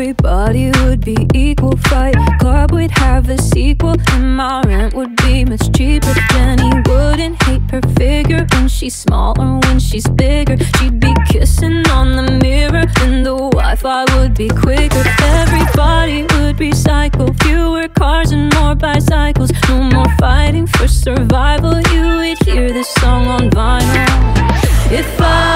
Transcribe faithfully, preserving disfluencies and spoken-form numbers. everybody would be equal. Fight Club would have a sequel, and my rent would be much cheaper. Jenny wouldn't hate her figure when she's smaller, when she's bigger. She'd be kissing on the mirror, and the Wi-Fi would be quicker. Everybody would recycle, fewer cars and more bicycles. No more fighting for survival, you would hear this song on vinyl. If I